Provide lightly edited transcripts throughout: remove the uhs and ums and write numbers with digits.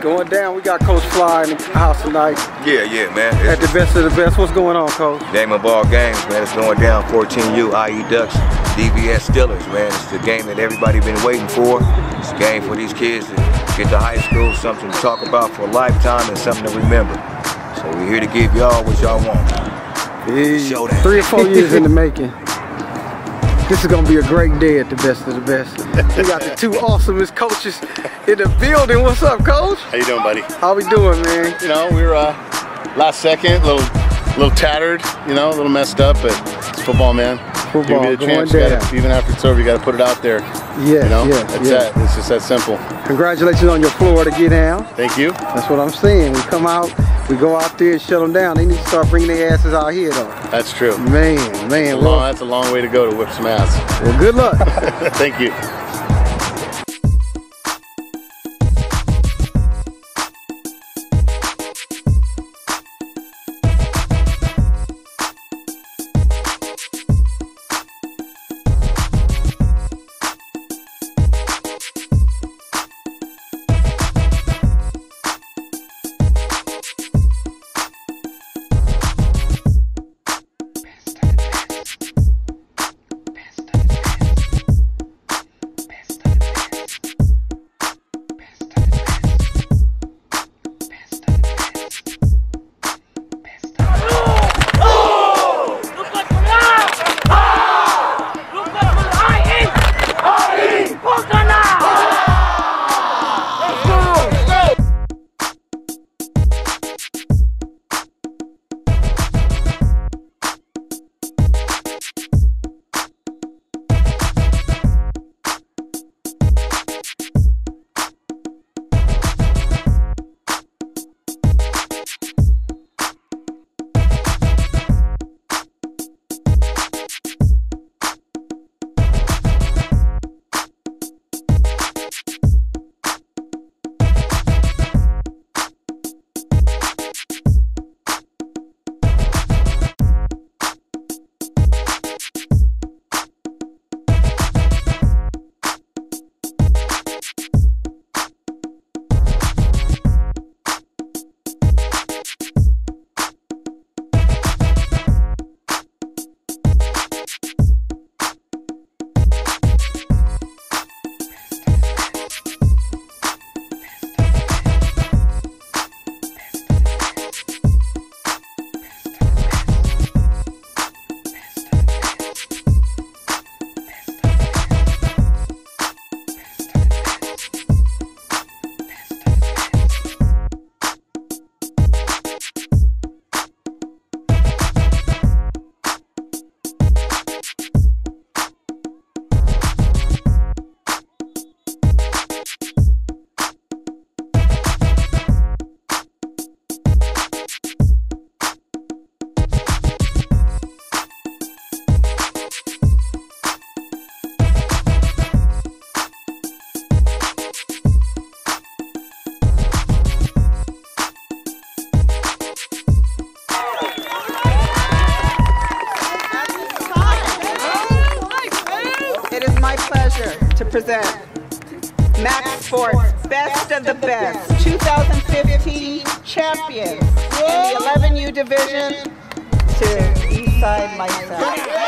Going down, we got Coach Fly in the house tonight. Yeah, man. At the best of the best. What's going on, Coach? Name of all games, man. It's going down. 14U, IE Ducks, DBS Steelers, man. It's the game that everybody's been waiting for. It's a game for these kids to get to high school, something to talk about for a lifetime and something to remember. So we're here to give y'all what y'all want. Show that. 3 or 4 years in the making. This is going to be a great day at the best of the best. We got the two awesomest coaches in the building. What's up, Coach? How you doing, buddy? How we doing, man? You know, we were last second, a little tattered, you know, a little messed up, but it's football, man. Football, give me the chance. Even after it's over, you got to put it out there. Yeah, you know? That's it. It's just that simple. Congratulations on your floor to get down. Thank you. That's what I'm saying. We come out, we go out there and shut them down. They need to start bringing their asses out here, though. That's true. Man, that's a long way to go to whip some ass. Well, good luck. Thank you. To present Max Sports Best of the Best 2015 champions in the 11U division to Eastside Lifestyle.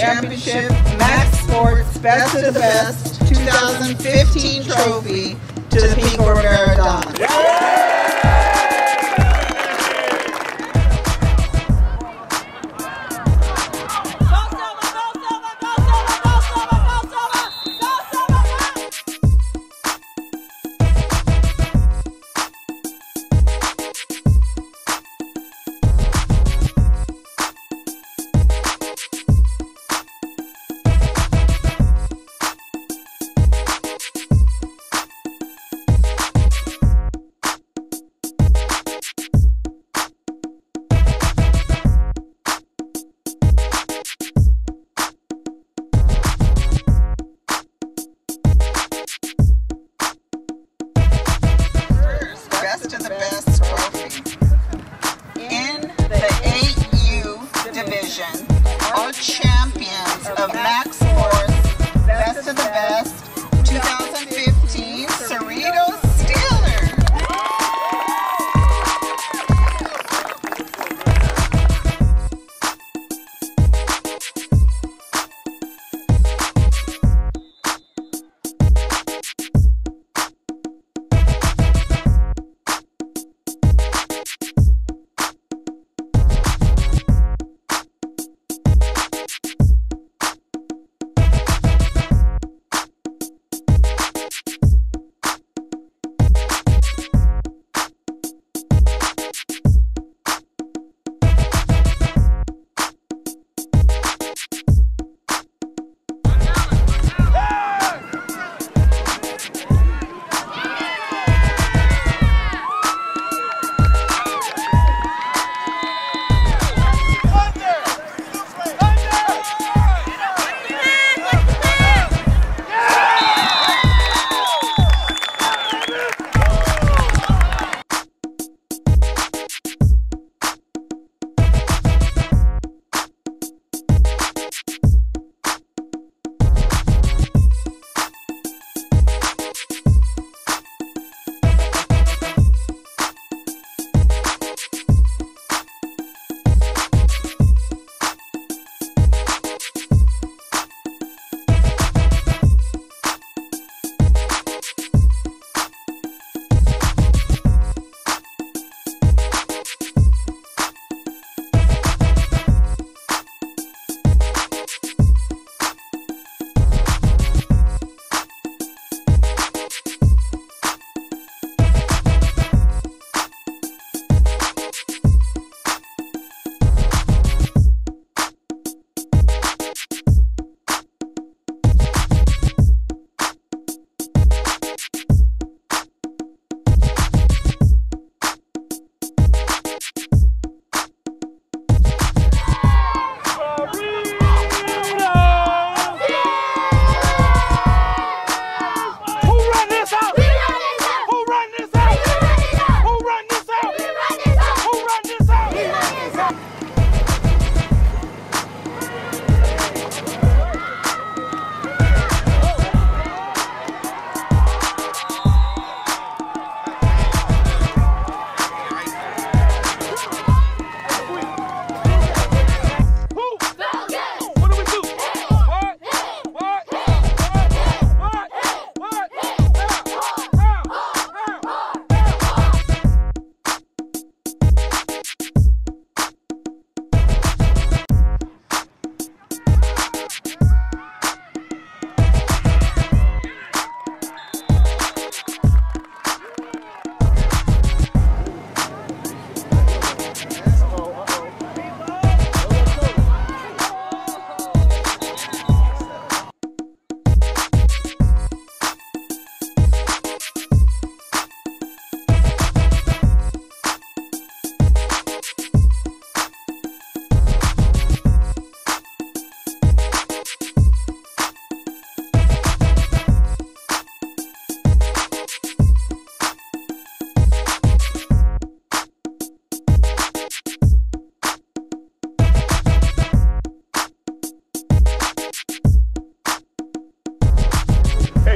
Championship Max Sports Best of the Best 2015 trophy to the Pico Rivera Dons. Our champions of Max Sports Best of the Best 2015 Cerritos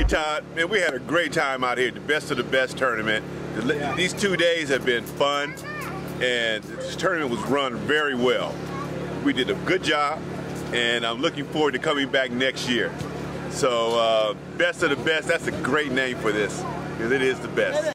Todd, man, we had a great time out here. The Best of the Best tournament. These 2 days have been fun, and this tournament was run very well. We did a good job, and I'm looking forward to coming back next year. So best of the best, that's a great name for this, because it is the best.